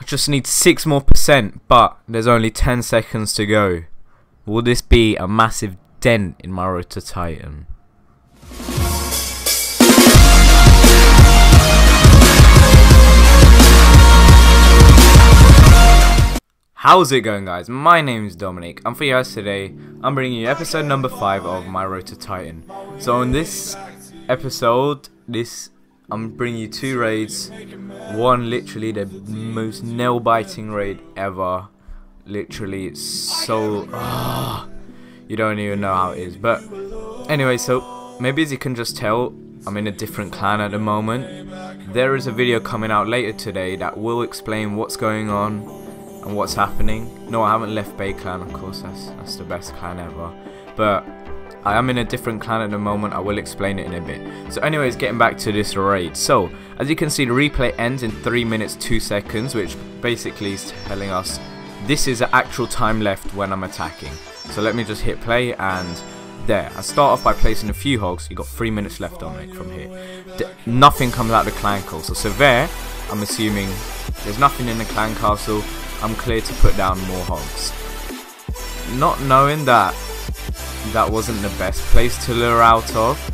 I just need 6 more %, but there's only 10 seconds to go. Will this be a massive dent in my road to Titan? How's it going, guys? My name is Dominic, and for you guys today, I'm bringing you episode number 5 of my road to Titan. So in this episode, I'm bringing you 2 raids. One, literally the most nail-biting raid ever. Literally, it's so... you don't even know how it is. But anyway, so maybe as you can just tell, I'm in a different clan at the moment. There is a video coming out later today that will explain what's going on and what's happening. No, I haven't left Bay Clan, of course, that's the best clan ever. But I am in a different clan at the moment, I will explain it in a bit. So anyways, getting back to this raid. So, as you can see, the replay ends in 3 minutes 2 seconds, which basically is telling us this is the actual time left when I'm attacking. So let me just hit play, and there. I start off by placing a few hogs. You got 3 minutes left on it from here. Nothing comes out of the clan castle. So there, I'm assuming there's nothing in the clan castle. I'm clear to put down more hogs. Not knowing that that wasn't the best place to lure out of, a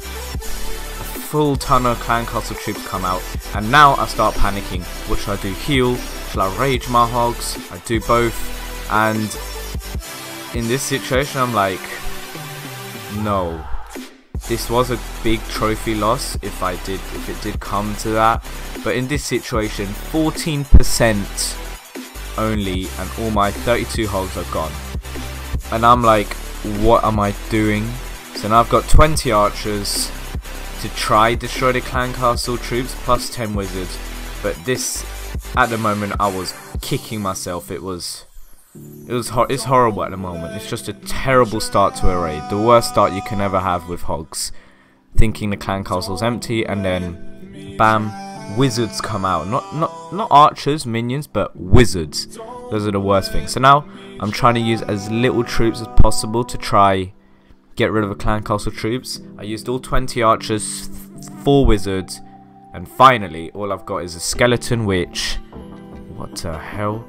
full ton of clan castle troops come out, and now I start panicking. What shall I do? Heal? Shall I rage my hogs? I do both, and in this situation I'm like, no. This was a big trophy loss if it did come to that, but in this situation, 14% only, and all my 32 hogs are gone, and I'm like, what am I doing? So now I've got 20 archers to try destroy the clan castle troops plus 10 wizards, but this at the moment I was kicking myself. It's horrible at the moment. It's just a terrible start to a raid, the worst start you can ever have with hogs, thinking the clan castle's empty, and then bam, wizards come out. Not archers, minions, but wizards. Those are the worst things. So now I'm trying to use as little troops as possible to try get rid of the clan castle troops. I used all 20 archers, 4 wizards, and finally all I've got is a skeleton, which, what the hell,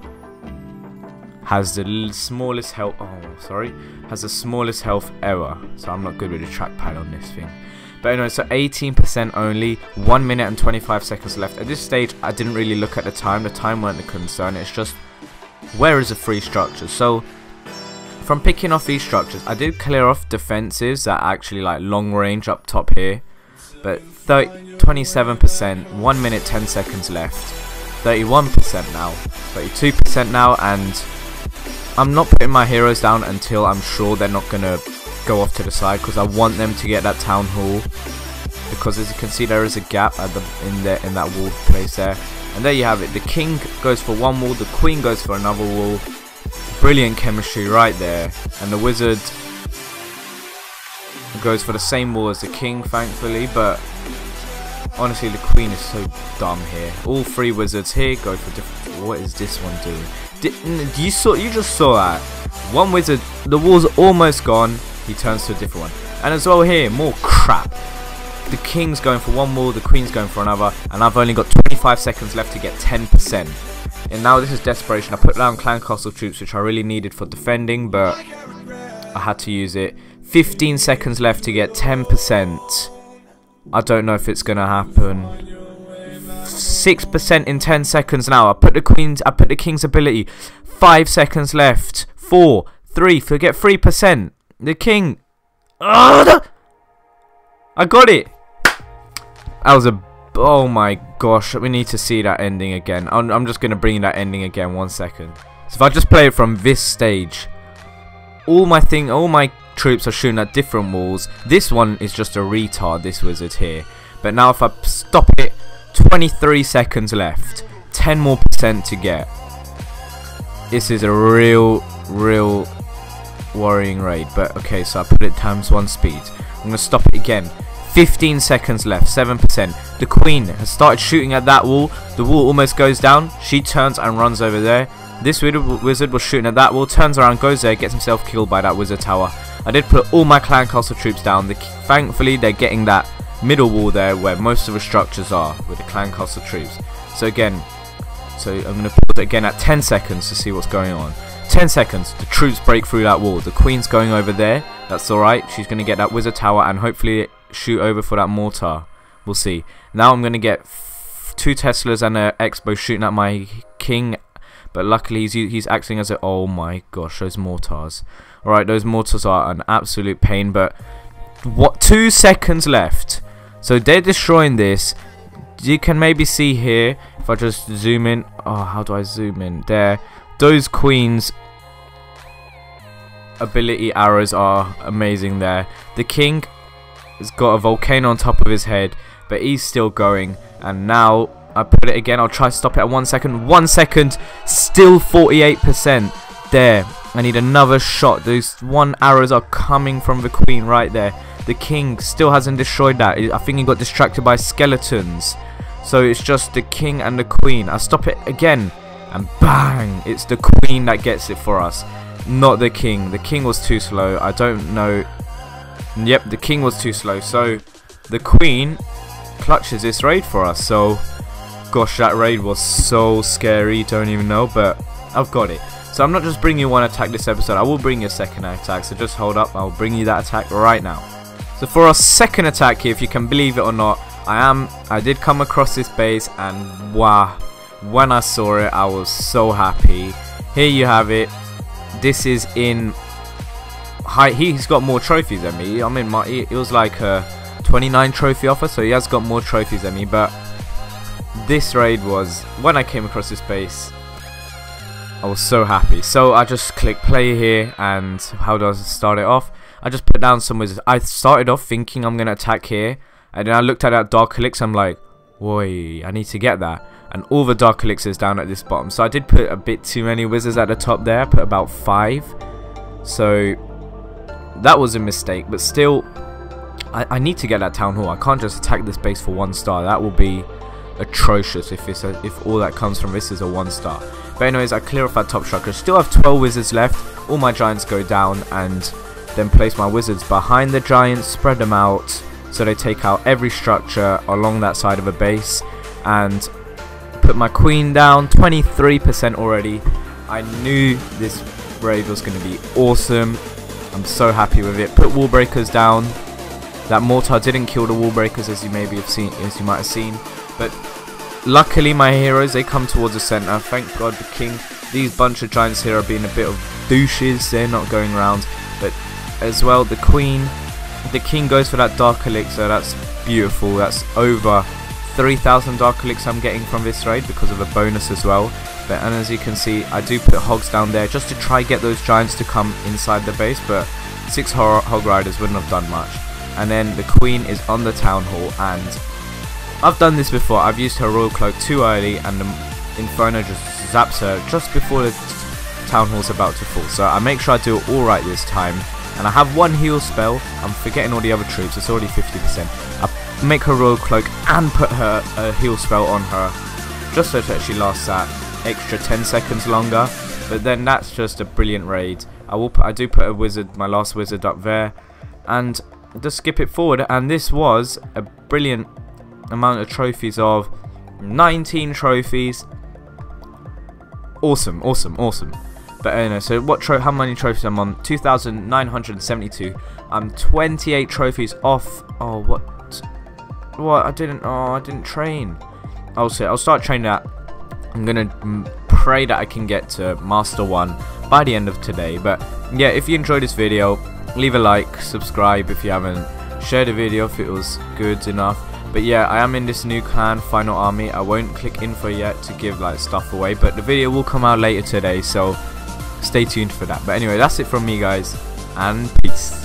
has the smallest health. Oh, sorry, has the smallest health ever. So I'm not good with the trackpad on this thing. But anyway, so 18% only, 1 minute and 25 seconds left. At this stage, I didn't really look at the time. The time weren't the concern. It's just, where is the free structure? So, from picking off these structures, I did clear off defenses that are actually like long range up top here. But 27%, 1 minute 10 seconds left. 31% now, 32% now, and I'm not putting my heroes down until I'm sure they're not going to go off to the side, because I want them to get that town hall, because as you can see there is a gap at in that wall place there. And there you have it. The king goes for one wall, the queen goes for another wall. Brilliant chemistry right there. And the wizard goes for the same wall as the king, thankfully, but honestly the queen is so dumb here. All 3 wizards here go for different. What is this one doing? You just saw that. One wizard, the wall's almost gone. He turns to a different one. And as well here, more crap. The king's going for one wall, the queen's going for another, and I've only got 25 seconds left to get 10%. And now this is desperation. I put down clan castle troops, which I really needed for defending, but I had to use it. 15 seconds left to get 10%. I don't know if it's going to happen. 6% in 10 seconds now. I put the king's ability. 5 seconds left. 4, 3, forget 3%. The king. I got it. That was a... Oh my gosh. We need to see that ending again. I'm just going to bring that ending again. 1 second. So if I just play it from this stage. All my troops are shooting at different walls. This one is just a retard, this wizard here. But now if I stop it. 23 seconds left. 10% more to get. This is a real worrying raid, but okay, so I put it times 1 speed. I'm going to stop it again. 15 seconds left, 7%. The queen has started shooting at that wall. The wall almost goes down. She turns and runs over there. This wizard was shooting at that wall, turns around, goes there, gets himself killed by that wizard tower. I did put all my clan castle troops down. Thankfully, they're getting that middle wall there where most of the structures are with the clan castle troops. So again, So I'm going to pause it again at 10 seconds to see what's going on. 10 seconds, the troops break through that wall. The queen's going over there. That's alright. She's going to get that wizard tower and hopefully shoot over for that mortar. We'll see. Now I'm going to get 2 Teslas and an Expo shooting at my king. But luckily he's acting as a... Oh my gosh, those mortars. Alright, those mortars are an absolute pain. But what? 2 seconds left. So they're destroying this. You can maybe see here, if I just zoom in. Oh, how do I zoom in? There. Those queens' ability arrows are amazing there. The king has got a volcano on top of his head, but he's still going. And now I put it again. I'll try to stop it at 1 second. 1 second. Still 48%. There. I need another shot. Those one arrows are coming from the queen right there. The king still hasn't destroyed that. I think he got distracted by skeletons. So it's just the king and the queen. I stop it again. And bang! It's the queen that gets it for us, not the king. The king was too slow. I don't know. Yep, the king was too slow. So the queen clutches this raid for us. So gosh, that raid was so scary. Don't even know, but I've got it. So I'm not just bringing you one attack this episode. I will bring you a second attack. So just hold up. I'll bring you that attack right now. So for our second attack here, if you can believe it or not, I did come across this base and wow. When I saw it, I was so happy. Here you have it. This is in high. He's got more trophies than me. I mean, it was like a 29 trophy offer, so he has got more trophies than me. But this raid was, when I came across this base, I was so happy. So I just click play here, and how do I start it off? I just put down some wizards. I started off thinking I'm gonna attack here, and then I looked at that dark elixir. I'm like, whoa, I need to get that. And all the dark elixirs down at this bottom. So I did put a bit too many wizards at the top there. I put about 5. So that was a mistake. But still, I need to get that town hall. I can't just attack this base for 1 star. That will be atrocious if all that comes from this is a 1 star. But anyways, I clear off that top structure. Still have 12 wizards left. All my giants go down and then place my wizards behind the giants. Spread them out so they take out every structure along that side of a base. And put my queen down, 23% already. I knew this raid was going to be awesome. I'm so happy with it. Put wall breakers down. That mortar didn't kill the wall breakers, as you maybe have seen, as you might have seen. But luckily, my heroes, they come towards the center. Thank God, the king. These bunch of giants here are being a bit of douches. They're not going around. But as well, the queen. The king goes for that dark elixir. That's beautiful. That's over 3,000 dark elixir I'm getting from this raid because of a bonus as well. But and as you can see, I do put hogs down there just to try get those giants to come inside the base, but 6 hog riders wouldn't have done much. And then the queen is on the town hall, and I've done this before. I've used her royal cloak too early and the inferno just zaps her just before the town hall's about to fall. So I make sure I do it all right this time. And I have one heal spell. I'm forgetting all the other troops. It's already 50%. I make her royal cloak and put her a heal spell on her, just so that she lasts that extra 10 seconds longer. But then that's just a brilliant raid. I do put a wizard, my last wizard, up there, and just skip it forward. And this was a brilliant amount of trophies of 19 trophies. Awesome, awesome, awesome. But anyway, so how many trophies I'm on? 2,972. I'm 28 trophies off. Oh, what? I didn't train. I'll start training that. I'm gonna pray that I can get to Master 1 by the end of today. But yeah, if you enjoyed this video, leave a like, subscribe if you haven't, share the video if it was good enough. But yeah, I am in this new clan, Final Army. I won't click info yet to give like stuff away, but the video will come out later today, so stay tuned for that. But anyway, that's it from me, guys, and peace.